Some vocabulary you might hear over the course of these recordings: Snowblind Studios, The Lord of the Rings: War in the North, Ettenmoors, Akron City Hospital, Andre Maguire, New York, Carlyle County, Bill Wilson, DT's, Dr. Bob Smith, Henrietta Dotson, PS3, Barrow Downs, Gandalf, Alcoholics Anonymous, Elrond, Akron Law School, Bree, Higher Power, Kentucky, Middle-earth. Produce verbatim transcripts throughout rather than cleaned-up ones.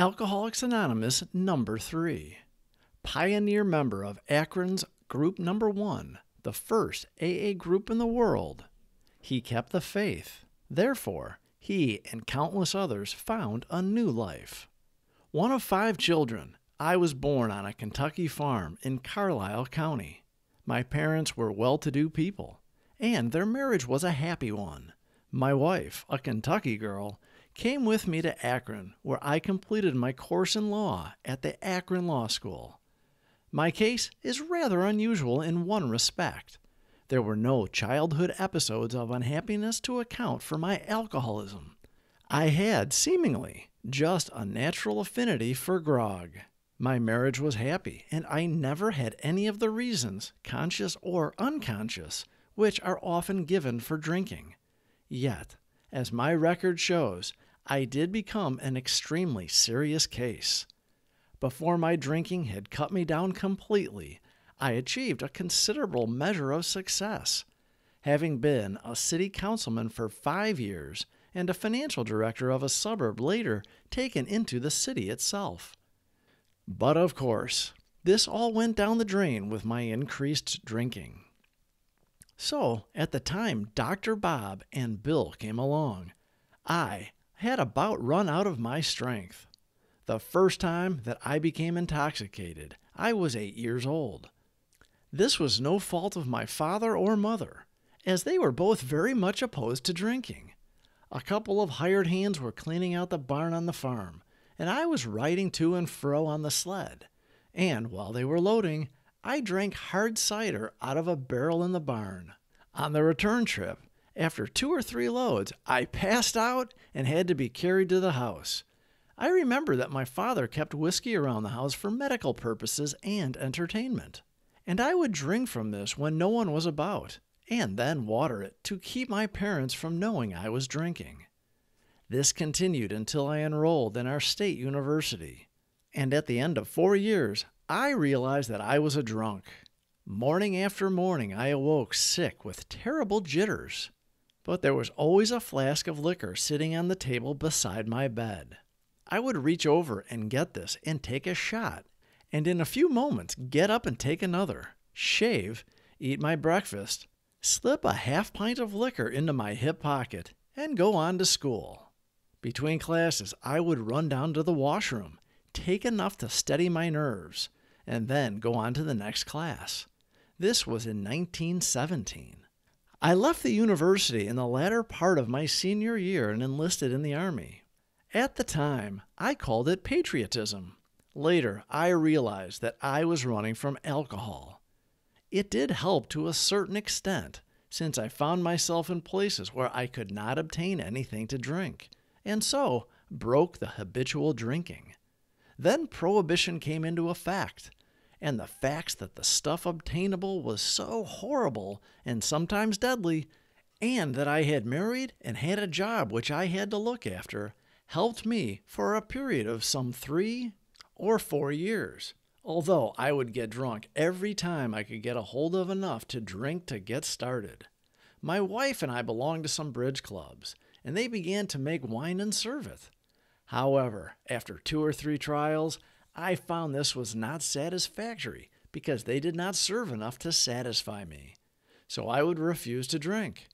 Alcoholics Anonymous number three, pioneer member of Akron's group number one, the first A A group in the world. He kept the faith. Therefore, he and countless others found a new life. One of five children, I was born on a Kentucky farm in Carlisle County. My parents were well-to-do people, and their marriage was a happy one. My wife, a Kentucky girl, came with me to Akron, where I completed my course in law at the Akron Law School. My case is rather unusual in one respect. There were no childhood episodes of unhappiness to account for my alcoholism. I had, seemingly, just a natural affinity for grog. My marriage was happy, and I never had any of the reasons, conscious or unconscious, which are often given for drinking. Yet, as my record shows, I did become an extremely serious case. Before my drinking had cut me down completely, I achieved a considerable measure of success, having been a city councilman for five years and a financial director of a suburb later taken into the city itself. But of course, this all went down the drain with my increased drinking. So, at the time, Doctor Bob and Bill came along. I had about run out of my strength. The first time that I became intoxicated, I was eight years old. This was no fault of my father or mother, as they were both very much opposed to drinking. A couple of hired hands were cleaning out the barn on the farm, and I was riding to and fro on the sled. And while they were loading, I drank hard cider out of a barrel in the barn. On the return trip, after two or three loads, I passed out and had to be carried to the house. I remember that my father kept whiskey around the house for medical purposes and entertainment, and I would drink from this when no one was about, and then water it to keep my parents from knowing I was drinking. This continued until I enrolled in our state university, and at the end of four years, I realized that I was a drunk. Morning after morning, I awoke sick with terrible jitters, but there was always a flask of liquor sitting on the table beside my bed. I would reach over and get this and take a shot, and in a few moments, get up and take another, shave, eat my breakfast, slip a half pint of liquor into my hip pocket, and go on to school. Between classes, I would run down to the washroom, take enough to steady my nerves, and then go on to the next class. This was in nineteen seventeen. I left the university in the latter part of my senior year and enlisted in the Army. At the time, I called it patriotism. Later, I realized that I was running from alcohol. It did help to a certain extent, since I found myself in places where I could not obtain anything to drink, and so broke the habitual drinking. Then prohibition came into effect, and the facts that the stuff obtainable was so horrible and sometimes deadly, and that I had married and had a job which I had to look after, helped me for a period of some three or four years, although I would get drunk every time I could get a hold of enough to drink to get started. My wife and I belonged to some bridge clubs, and they began to make wine and serve it. However, after two or three trials, I found this was not satisfactory because they did not serve enough to satisfy me, so I would refuse to drink.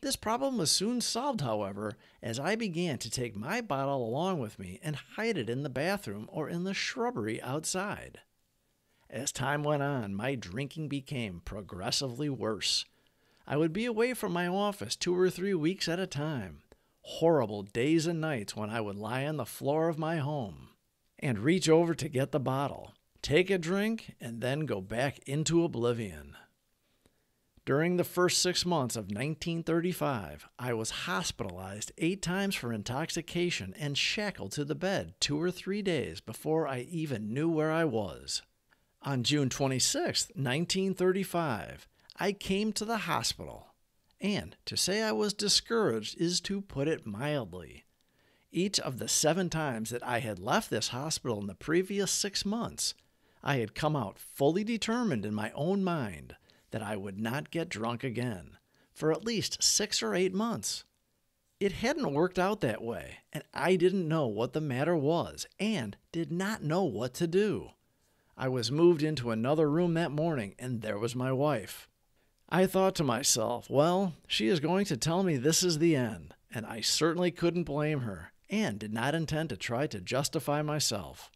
This problem was soon solved, however, as I began to take my bottle along with me and hide it in the bathroom or in the shrubbery outside. As time went on, my drinking became progressively worse. I would be away from my office two or three weeks at a time. Horrible days and nights when I would lie on the floor of my home and reach over to get the bottle, take a drink, and then go back into oblivion. During the first six months of nineteen thirty-five, I was hospitalized eight times for intoxication and shackled to the bed two or three days before I even knew where I was. On June twenty-sixth, nineteen thirty-five, I came to the hospital. And to say I was discouraged is to put it mildly. Each of the seven times that I had left this hospital in the previous six months, I had come out fully determined in my own mind that I would not get drunk again for at least six or eight months. It hadn't worked out that way, and I didn't know what the matter was and did not know what to do. I was moved into another room that morning, and there was my wife. I thought to myself, well, she is going to tell me this is the end, and I certainly couldn't blame her and did not intend to try to justify myself.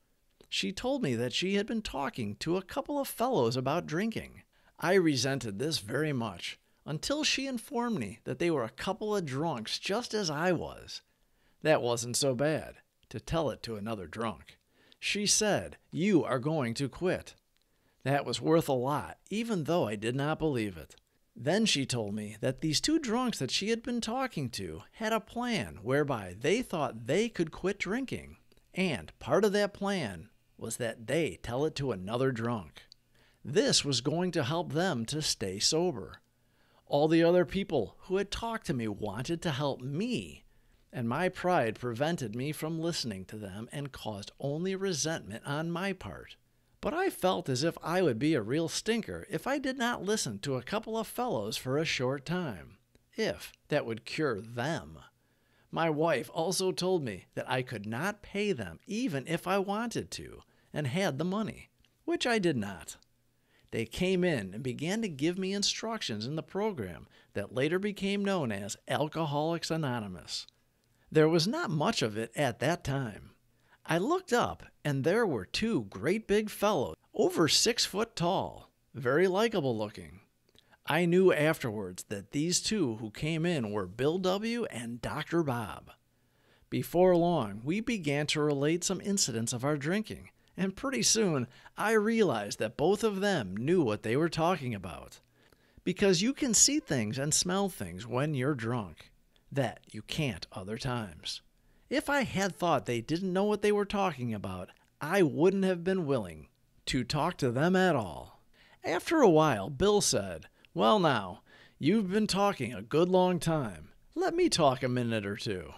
She told me that she had been talking to a couple of fellows about drinking. I resented this very much, until she informed me that they were a couple of drunks just as I was. That wasn't so bad, to tell it to another drunk. She said, "You are going to quit." That was worth a lot, even though I did not believe it. Then she told me that these two drunks that she had been talking to had a plan whereby they thought they could quit drinking, and part of that plan was that they tell it to another drunk. This was going to help them to stay sober. All the other people who had talked to me wanted to help me, and my pride prevented me from listening to them and caused only resentment on my part. But I felt as if I would be a real stinker if I did not listen to a couple of fellows for a short time, if that would cure them. My wife also told me that I could not pay them even if I wanted to and had the money, which I did not. They came in and began to give me instructions in the program that later became known as Alcoholics Anonymous. There was not much of it at that time. I looked up, and there were two great big fellows, over six foot tall, very likable looking. I knew afterwards that these two who came in were Bill W. and Doctor Bob. Before long, we began to relate some incidents of our drinking, and pretty soon, I realized that both of them knew what they were talking about. Because you can see things and smell things when you're drunk that you can't other times. If I had thought they didn't know what they were talking about, I wouldn't have been willing to talk to them at all. After a while, Bill said, "Well now, you've been talking a good long time. Let me talk a minute or two."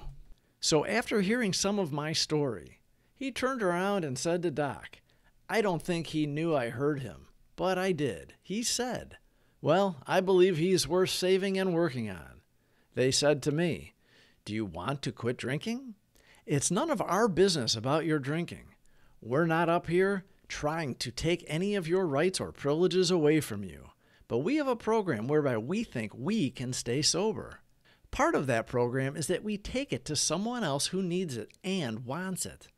So after hearing some of my story, he turned around and said to Doc, I don't think he knew I heard him, but I did. He said, "Well, I believe he's worth saving and working on." They said to me, "Do you want to quit drinking? It's none of our business about your drinking. We're not up here trying to take any of your rights or privileges away from you, but we have a program whereby we think we can stay sober. Part of that program is that we take it to someone else who needs it and wants it.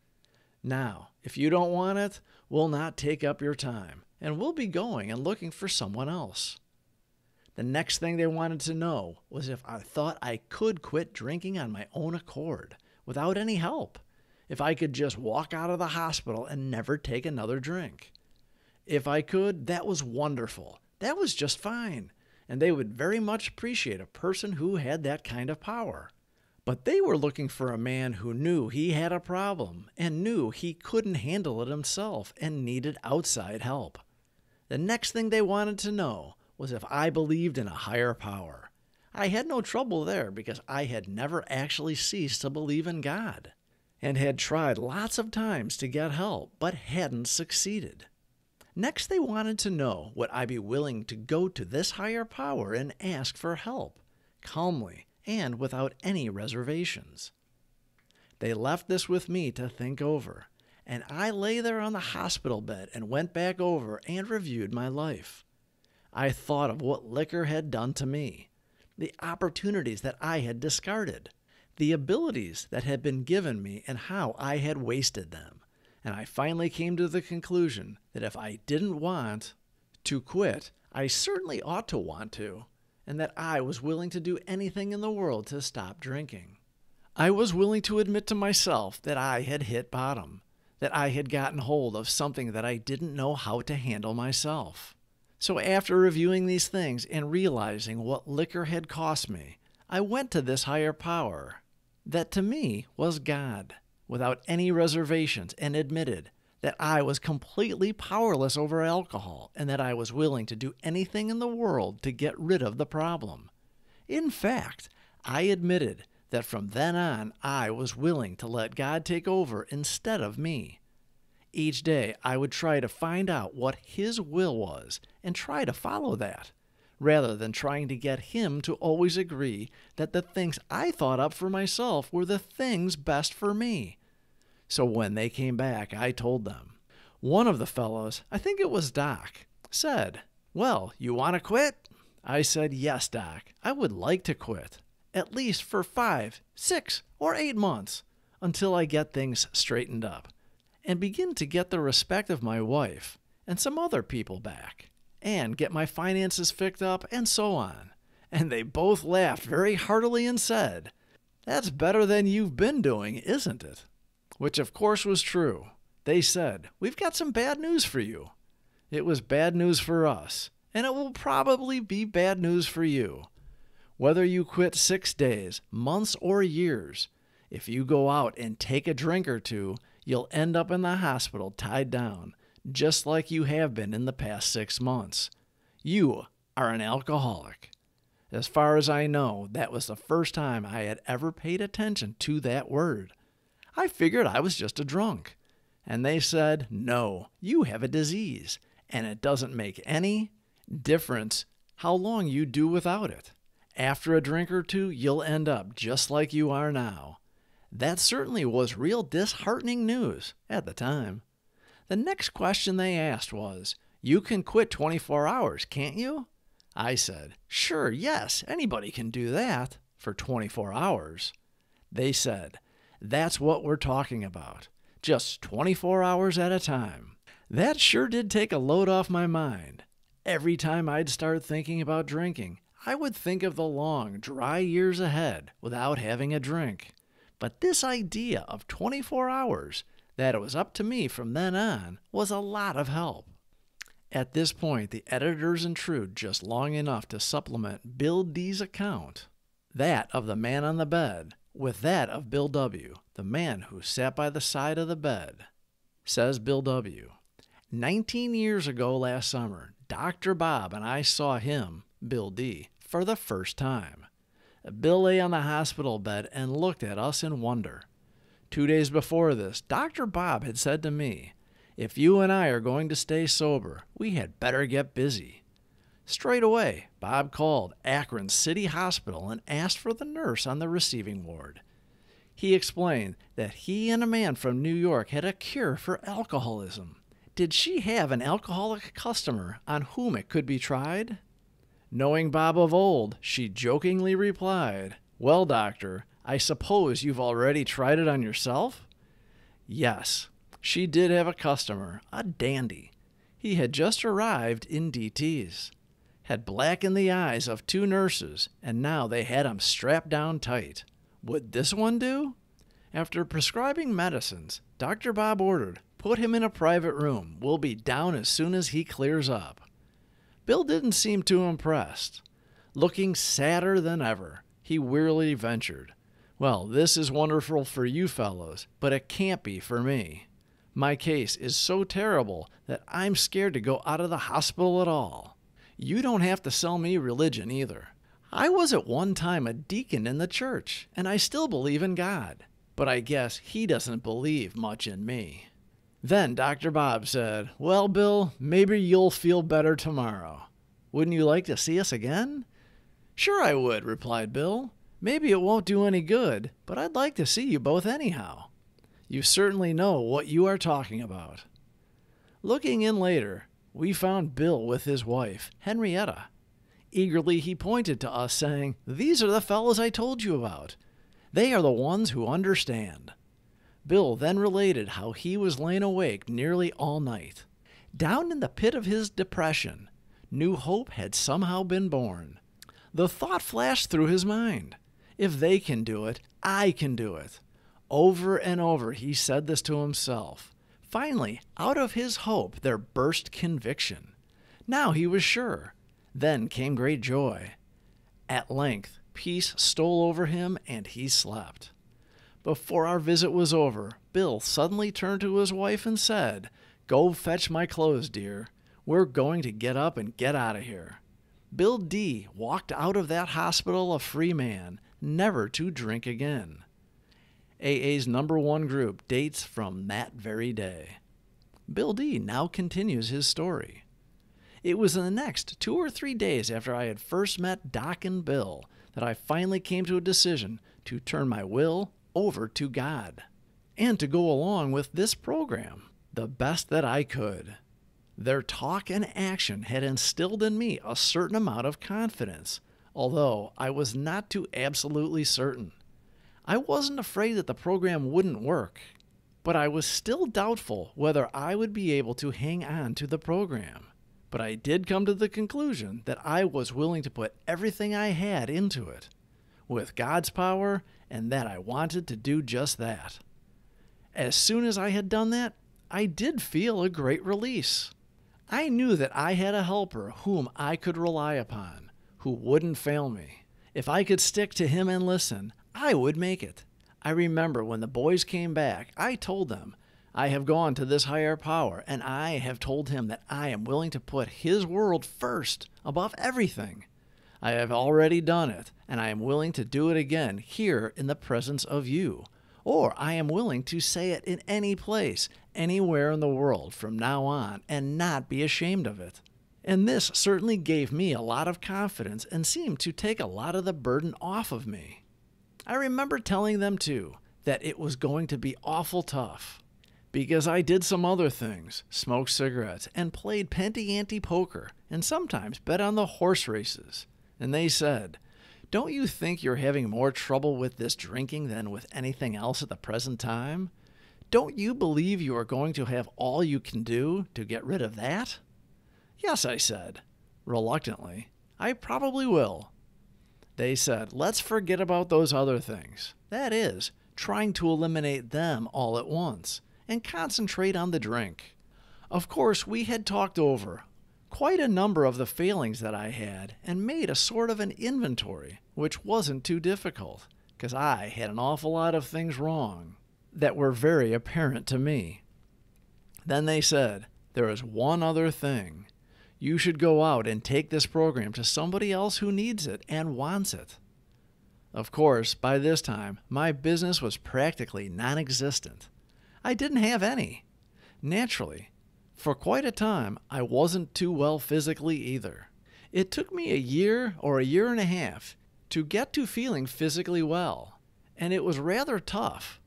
Now, if you don't want it, we'll not take up your time, and we'll be going and looking for someone else." The next thing they wanted to know was if I thought I could quit drinking on my own accord, without any help, if I could just walk out of the hospital and never take another drink. If I could, that was wonderful. That was just fine, and they would very much appreciate a person who had that kind of power. But they were looking for a man who knew he had a problem and knew he couldn't handle it himself and needed outside help. The next thing they wanted to know was if I believed in a higher power. I had no trouble there because I had never actually ceased to believe in God and had tried lots of times to get help but hadn't succeeded. Next, they wanted to know would I be willing to go to this higher power and ask for help, calmly, and without any reservations. They left this with me to think over, and I lay there on the hospital bed and went back over and reviewed my life. I thought of what liquor had done to me, the opportunities that I had discarded, the abilities that had been given me and how I had wasted them, and I finally came to the conclusion that if I didn't want to quit, I certainly ought to want to, and that I was willing to do anything in the world to stop drinking. I was willing to admit to myself that I had hit bottom, that I had gotten hold of something that I didn't know how to handle myself. So after reviewing these things and realizing what liquor had cost me, I went to this higher power that to me was God, without any reservations, and admitted that I was completely powerless over alcohol and that I was willing to do anything in the world to get rid of the problem. In fact, I admitted that from then on I was willing to let God take over instead of me. Each day I would try to find out what His will was and try to follow that, rather than trying to get him to always agree that the things I thought up for myself were the things best for me. So when they came back, I told them. One of the fellows, I think it was Doc, said, "Well, you want to quit?" I said, "Yes, Doc, I would like to quit, at least for five, six, or eight months, until I get things straightened up and begin to get the respect of my wife and some other people back, and get my finances fixed up, and so on." And they both laughed very heartily and said, "That's better than you've been doing, isn't it?" Which, of course, was true. They said, "We've got some bad news for you." It was bad news for us, and it will probably be bad news for you. Whether you quit six days, months, or years, if you go out and take a drink or two, you'll end up in the hospital tied down, just like you have been in the past six months. You are an alcoholic. As far as I know, that was the first time I had ever paid attention to that word. I figured I was just a drunk. And they said, "No, you have a disease, and it doesn't make any difference how long you do without it. After a drink or two, you'll end up just like you are now." That certainly was real disheartening news at the time. The next question they asked was, "You can quit twenty-four hours, can't you?" I said, "Sure, yes, anybody can do that for twenty-four hours. They said, "That's what we're talking about, just twenty-four hours at a time." That sure did take a load off my mind. Every time I'd start thinking about drinking, I would think of the long, dry years ahead without having a drink. But this idea of twenty-four hours, that it was up to me from then on, was a lot of help. At this point, the editors intrude just long enough to supplement Bill D's account, that of the man on the bed, with that of Bill W., the man who sat by the side of the bed. Says Bill W., nineteen years ago last summer, Doctor Bob and I saw him, Bill D., for the first time. Bill lay on the hospital bed and looked at us in wonder. Two days before this, Doctor Bob had said to me, "If you and I are going to stay sober, we had better get busy." Straight away, Bob called Akron City Hospital and asked for the nurse on the receiving ward. He explained that he and a man from New York had a cure for alcoholism. Did she have an alcoholic customer on whom it could be tried? Knowing Bob of old, she jokingly replied, "Well, doctor, I suppose you've already tried it on yourself?" Yes, she did have a customer, a dandy. He had just arrived in D T's, had blackened the eyes of two nurses, and now they had him strapped down tight. Would this one do? After prescribing medicines, Doctor Bob ordered, "Put him in a private room. We'll be down as soon as he clears up." Bill didn't seem too impressed. Looking sadder than ever, he wearily ventured, "Well, this is wonderful for you fellows, but it can't be for me. My case is so terrible that I'm scared to go out of the hospital at all. You don't have to sell me religion either. I was at one time a deacon in the church, and I still believe in God, but I guess he doesn't believe much in me." Then Doctor Bob said, "Well, Bill, maybe you'll feel better tomorrow. Wouldn't you like to see us again?" "Sure I would," replied Bill. "Maybe it won't do any good, but I'd like to see you both anyhow. You certainly know what you are talking about." Looking in later, we found Bill with his wife, Henrietta. Eagerly he pointed to us, saying, "These are the fellows I told you about. They are the ones who understand." Bill then related how he was laying awake nearly all night. Down in the pit of his depression, new hope had somehow been born. The thought flashed through his mind, "If they can do it, I can do it." Over and over he said this to himself. Finally, out of his hope there burst conviction. Now he was sure. Then came great joy. At length, peace stole over him and he slept. Before our visit was over, Bill suddenly turned to his wife and said, "Go fetch my clothes, dear. We're going to get up and get out of here." Bill D. walked out of that hospital a free man, never to drink again. A A's number one group dates from that very day. Bill D. now continues his story. It was in the next two or three days after I had first met Doc and Bill that I finally came to a decision to turn my will over to God and to go along with this program the best that I could. Their talk and action had instilled in me a certain amount of confidence, although I was not too absolutely certain. I wasn't afraid that the program wouldn't work, but I was still doubtful whether I would be able to hang on to the program. But I did come to the conclusion that I was willing to put everything I had into it, with God's power, and that I wanted to do just that. As soon as I had done that, I did feel a great release. I knew that I had a helper whom I could rely upon, who wouldn't fail me. If I could stick to him and listen, I would make it. I remember when the boys came back, I told them, I have gone to this higher power, and I have told him that I am willing to put his world first above everything. I have already done it, and I am willing to do it again here in the presence of you. Or I am willing to say it in any place, anywhere in the world from now on, and not be ashamed of it. And this certainly gave me a lot of confidence and seemed to take a lot of the burden off of me. I remember telling them, too, that it was going to be awful tough, because I did some other things, smoked cigarettes, and played penty-ante poker, and sometimes bet on the horse races. And they said, "Don't you think you're having more trouble with this drinking than with anything else at the present time? Don't you believe you are going to have all you can do to get rid of that?" "Yes," I said, reluctantly. "I probably will." They said, "Let's forget about those other things. That is, trying to eliminate them all at once and concentrate on the drink." Of course, we had talked over quite a number of the failings that I had and made a sort of an inventory, which wasn't too difficult, because I had an awful lot of things wrong that were very apparent to me. Then they said, "There is one other thing. You should go out and take this program to somebody else who needs it and wants it." Of course, by this time, my business was practically non-existent. I didn't have any. Naturally, for quite a time, I wasn't too well physically either. It took me a year or a year and a half to get to feeling physically well, and it was rather tough.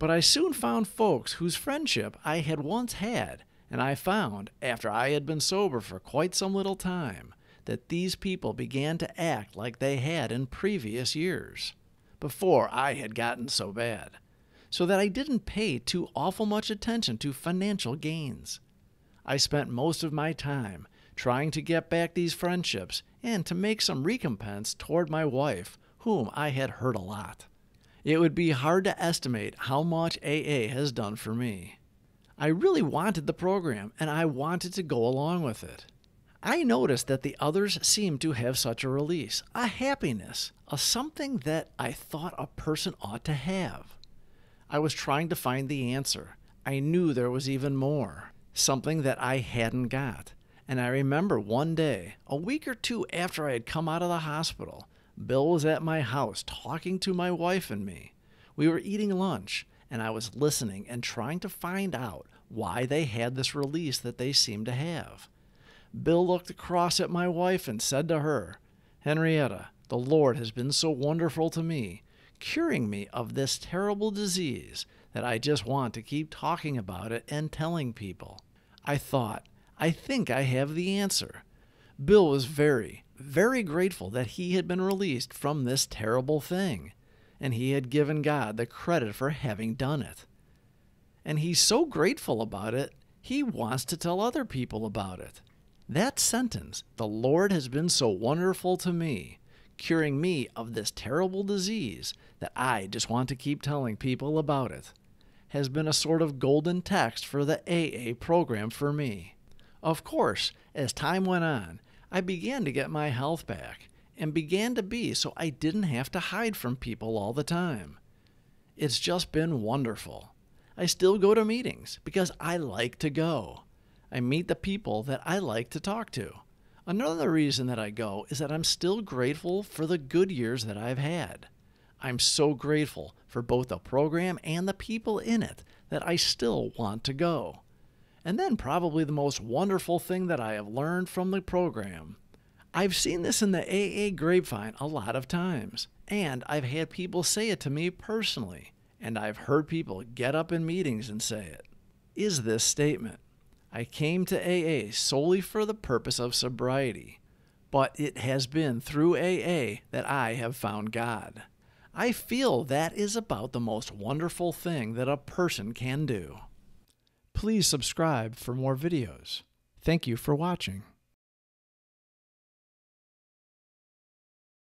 But I soon found folks whose friendship I had once had, and I found, after I had been sober for quite some little time, that these people began to act like they had in previous years, before I had gotten so bad, so that I didn't pay too awful much attention to financial gains. I spent most of my time trying to get back these friendships and to make some recompense toward my wife, whom I had hurt a lot. It would be hard to estimate how much A A has done for me. I really wanted the program, and I wanted to go along with it. I noticed that the others seemed to have such a release, a happiness, a something that I thought a person ought to have. I was trying to find the answer. I knew there was even more, something that I hadn't got. And I remember one day, a week or two after I had come out of the hospital, Bill was at my house talking to my wife and me. We were eating lunch, and I was listening and trying to find out why they had this release that they seemed to have. Bill looked across at my wife and said to her, "Henrietta, the Lord has been so wonderful to me, curing me of this terrible disease that I just want to keep talking about it and telling people." I thought, I think I have the answer. Bill was very, very grateful that he had been released from this terrible thing, and he had given God the credit for having done it. And he's so grateful about it, he wants to tell other people about it. That sentence, "The Lord has been so wonderful to me, curing me of this terrible disease that I just want to keep telling people about it," has been a sort of golden text for the A A program for me. Of course, as time went on, I began to get my health back and began to be so I didn't have to hide from people all the time. It's just been wonderful. I still go to meetings because I like to go. I meet the people that I like to talk to. Another reason that I go is that I'm still grateful for the good years that I've had. I'm so grateful for both the program and the people in it that I still want to go. And then probably the most wonderful thing that I have learned from the program. I've seen this in the A A grapevine a lot of times, and I've had people say it to me personally, and I've heard people get up in meetings and say it, is this statement. I came to A A solely for the purpose of sobriety, but it has been through A A that I have found God. I feel that is about the most wonderful thing that a person can do. Please subscribe for more videos. Thank you for watching.